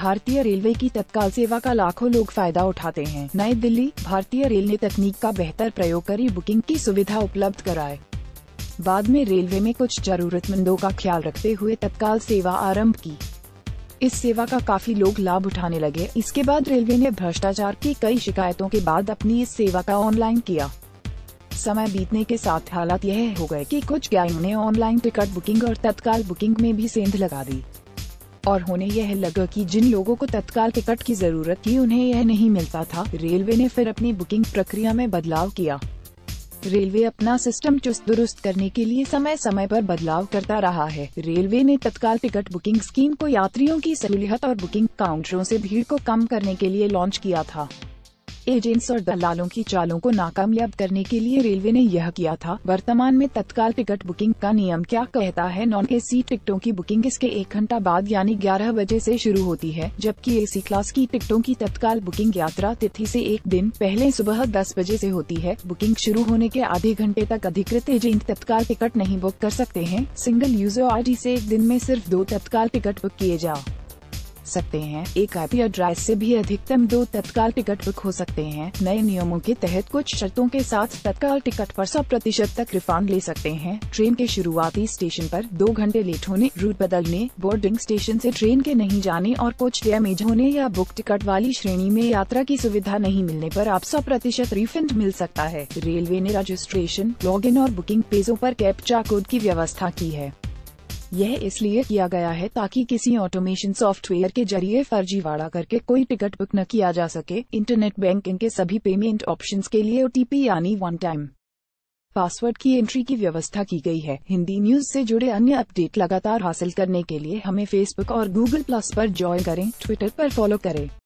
भारतीय रेलवे की तत्काल सेवा का लाखों लोग फायदा उठाते हैं। नई दिल्ली। भारतीय रेल ने तकनीक का बेहतर प्रयोग कर ई बुकिंग की सुविधा उपलब्ध कराए। बाद में रेलवे में कुछ जरूरतमंदों का ख्याल रखते हुए तत्काल सेवा आरंभ की। इस सेवा का काफी लोग लाभ उठाने लगे। इसके बाद रेलवे ने भ्रष्टाचार की कई शिकायतों के बाद अपनी इस सेवा का ऑनलाइन किया। समय बीतने के साथ हालात यह हो गए कि कुछ गैंग ने ऑनलाइन टिकट बुकिंग और तत्काल बुकिंग में भी सेंध लगा दी और होने यह लगा कि जिन लोगों को तत्काल टिकट की जरूरत थी उन्हें यह नहीं मिलता था। रेलवे ने फिर अपनी बुकिंग प्रक्रिया में बदलाव किया। रेलवे अपना सिस्टम चुस्त दुरुस्त करने के लिए समय समय पर बदलाव करता रहा है। रेलवे ने तत्काल टिकट बुकिंग स्कीम को यात्रियों की सहूलियत और बुकिंग काउंटरों से भीड़ को कम करने के लिए लॉन्च किया था। एजेंट्स और दलालों की चालों को नाकामयाब करने के लिए रेलवे ने यह किया था। वर्तमान में तत्काल टिकट बुकिंग का नियम क्या कहता है? नॉन एसी टिकटों की बुकिंग इसके 1 घंटा बाद यानी 11 बजे से शुरू होती है, जबकि एसी क्लास की टिकटों की तत्काल बुकिंग यात्रा तिथि से 1 दिन पहले सुबह 10 बजे से होती है। बुकिंग शुरू होने के आधे घंटे तक अधिकृत एजेंट तत्काल टिकट नहीं बुक कर सकते हैं। सिंगल यूजर आईडी से 1 दिन में सिर्फ 2 तत्काल टिकट बुक किए जा सकते हैं। एक IP एड्रेस से भी अधिकतम 2 तत्काल टिकट बुक हो सकते हैं। नए नियमों के तहत कुछ शर्तों के साथ तत्काल टिकट पर 100% तक रिफंड ले सकते हैं। ट्रेन के शुरुआती स्टेशन पर 2 घंटे लेट होने, रूट बदलने, बोर्डिंग स्टेशन से ट्रेन के नहीं जाने और कोच डैमेज होने या बुक टिकट वाली श्रेणी में यात्रा की सुविधा नहीं मिलने पर आप 100% रिफंड मिल सकता है। रेलवे ने रजिस्ट्रेशन, लॉगिन और बुकिंग पेजों पर कैप्चा कोड की व्यवस्था की है। यह इसलिए किया गया है ताकि किसी ऑटोमेशन सॉफ्टवेयर के जरिए फर्जीवाड़ा करके कोई टिकट बुक न किया जा सके। इंटरनेट बैंकिंग के सभी पेमेंट ऑप्शंस के लिए OTP यानी 1 टाइम पासवर्ड की एंट्री की व्यवस्था की गई है। हिंदी न्यूज से जुड़े अन्य अपडेट लगातार हासिल करने के लिए हमें Facebook और Google+ पर ज्वाइन करें। ट्विटर पर फॉलो करें।